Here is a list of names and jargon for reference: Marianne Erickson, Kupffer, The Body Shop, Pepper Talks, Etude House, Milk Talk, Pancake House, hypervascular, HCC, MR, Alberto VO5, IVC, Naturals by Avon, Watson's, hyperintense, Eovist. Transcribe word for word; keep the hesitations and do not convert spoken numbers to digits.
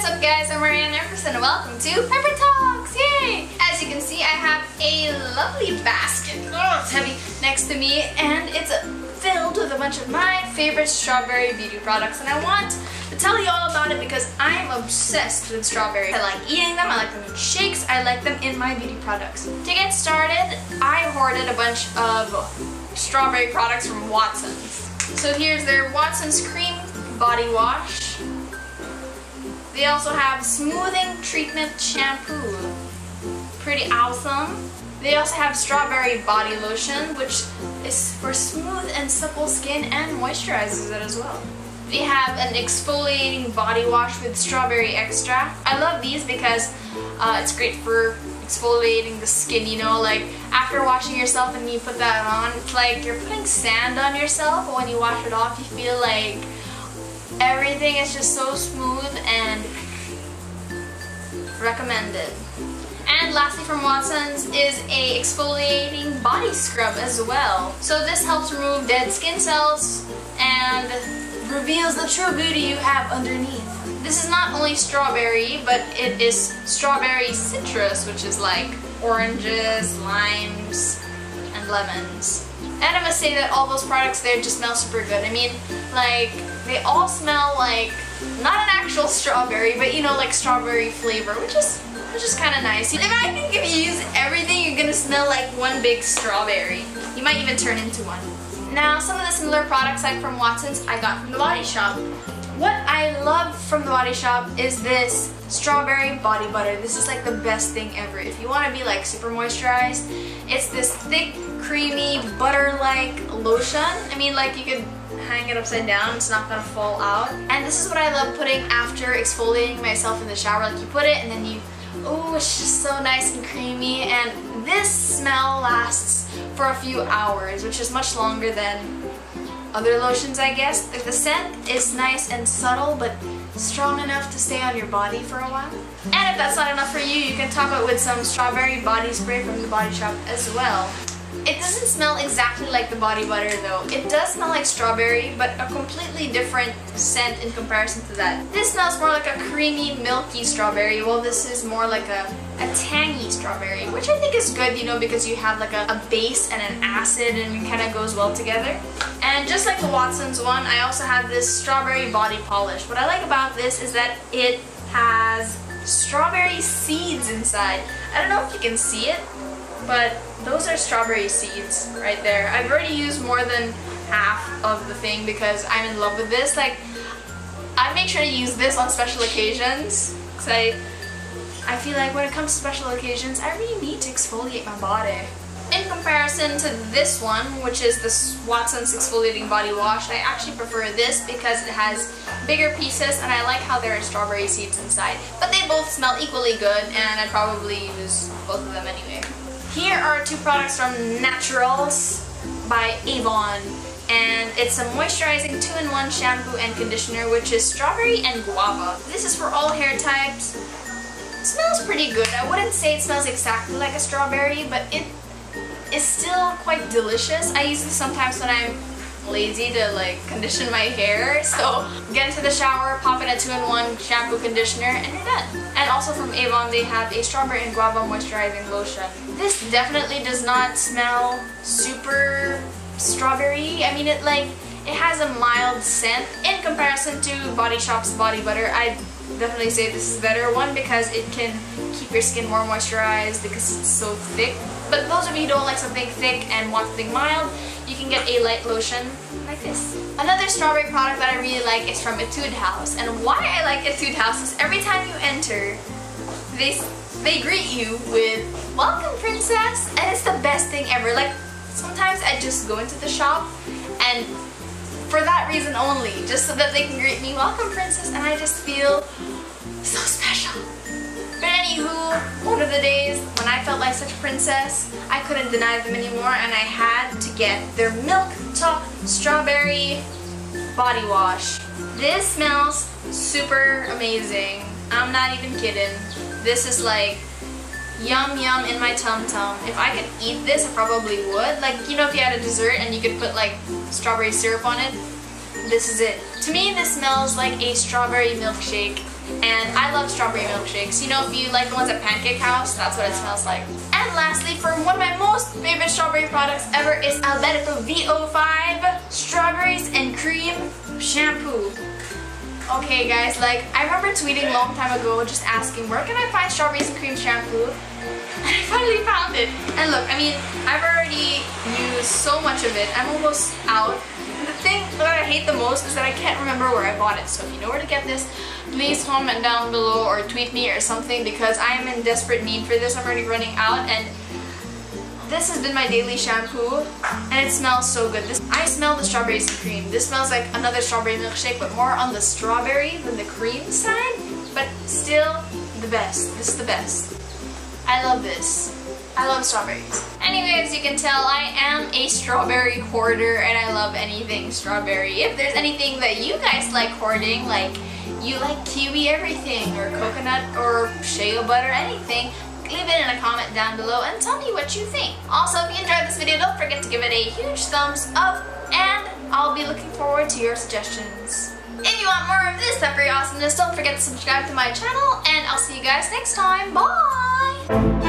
What's up guys, I'm Marianne Erickson and welcome to Pepper Talks, yay! As you can see, I have a lovely basket, oh, it's heavy, next to me, and it's filled with a bunch of my favorite strawberry beauty products, and I want to tell you all about it because I'm obsessed with strawberries. I like eating them, I like them in shakes, I like them in my beauty products. To get started, I hoarded a bunch of strawberry products from Watson's. So here's their Watson's Cream Body Wash. They also have Smoothing Treatment Shampoo, pretty awesome. They also have Strawberry Body Lotion, which is for smooth and supple skin and moisturizes it as well. They have an exfoliating body wash with strawberry extract. I love these because uh, it's great for exfoliating the skin, you know, like after washing yourself and you put that on, it's like you're putting sand on yourself, but when you wash it off, you feel like everything is just so smooth and recommended. And lastly from Watson's is a exfoliating body scrub as well. So this helps remove dead skin cells and reveals the true beauty you have underneath. This is not only strawberry, but it is strawberry citrus, which is like oranges, limes, and lemons. And I must say that all those products there just smell super good. I mean, like, they all smell like, not an actual strawberry, but you know, like strawberry flavor, which is, which is kind of nice. Imagine if you use everything, you're gonna smell like one big strawberry. You might even turn into one. Now, some of the similar products like from Watson's, I got from The Body Shop. What I love from The Body Shop is this strawberry body butter. This is like the best thing ever. If you want to be like super moisturized, it's this thick, creamy, butter-like lotion. I mean, like you could hang it upside down, it's not gonna fall out. And this is what I love putting after exfoliating myself in the shower. Like you put it and then you, oh, it's just so nice and creamy. And this smell lasts for a few hours, which is much longer than other lotions, I guess. The scent is nice and subtle, but strong enough to stay on your body for a while. And if that's not enough for you, you can top it with some strawberry body spray from The Body Shop as well. It doesn't smell exactly like the body butter though. It does smell like strawberry, but a completely different scent in comparison to that. This smells more like a creamy, milky strawberry, while this is more like a, a tangy strawberry, which I think is good, you know, because you have like a, a base and an acid and it kind of goes well together. And just like the Watson's one, I also have this strawberry body polish. What I like about this is that it has strawberry seeds inside. I don't know if you can see it, but those are strawberry seeds right there. I've already used more than half of the thing because I'm in love with this. Like, I make sure to use this on special occasions because I, I feel like when it comes to special occasions, I really need to exfoliate my body. In comparison to this one, which is the Watson's Exfoliating Body Wash, I actually prefer this because it has bigger pieces and I like how there are strawberry seeds inside. But they both smell equally good and I'd probably use both of them anyway. Here are two products from Naturals by Avon, and it's a moisturizing two in one shampoo and conditioner, which is strawberry and guava. This is for all hair types. It smells pretty good. I wouldn't say it smells exactly like a strawberry, but it is still quite delicious. I use this sometimes when I'm lazy to like condition my hair. So get into the shower, pop in a two in one shampoo conditioner, and you're done. And also from Avon, they have a strawberry and guava moisturizing lotion. This definitely does not smell super strawberry. I mean, it like it has a mild scent in comparison to Body Shop's body butter. I definitely say this is better one because it can keep your skin more moisturized because it's so thick. But those of you who don't like something thick and want something mild, you can get a light lotion like this. Another strawberry product that I really like is from Etude House. And why I like Etude House is every time you enter, they they greet you with, "Welcome, princess!" And it's the best thing ever. Like, sometimes I just go into the shop and for that reason only, just so that they can greet me, "Welcome, princess," and I just feel so special. But anywho, one of the days when I felt like such a princess, I couldn't deny them anymore and I had to get their Milk Talk Strawberry Body Wash. This smells super amazing. I'm not even kidding. This is like yum yum in my tum tum. If I could eat this, I probably would. Like, you know, if you had a dessert and you could put like strawberry syrup on it, this is it. To me, this smells like a strawberry milkshake And I love strawberry milkshakes. You know, if you like the ones at Pancake House, that's what it smells like. And lastly, for one of my most favorite strawberry products ever is Alberto V O five Strawberries and Cream Shampoo. Okay guys, like, I remember tweeting a long time ago just asking, where can I find strawberries and cream shampoo? And I finally found it. And look, I mean, I've already used so much of it. I'm almost out. The thing that I hate the most is that I can't remember where I bought it. So if you know where to get this, please comment down below or tweet me or something, because I am in desperate need for this. I'm already running out, and this has been my daily shampoo, and it smells so good. This, I smell the strawberries and cream. This smells like another strawberry milkshake, but more on the strawberry than the cream side, but still the best. This is the best. I love this. I love strawberries. Anyway, as you can tell, I am a strawberry hoarder, and I love anything strawberry. If there's anything that you guys like hoarding, like you like kiwi everything, or coconut, or shea butter, anything, leave it in a comment down below and tell me what you think. Also, if you enjoyed this video, don't forget to give it a huge thumbs up, and I'll be looking forward to your suggestions. If you want more of this type of awesomeness, don't forget to subscribe to my channel, and I'll see you guys next time. Bye!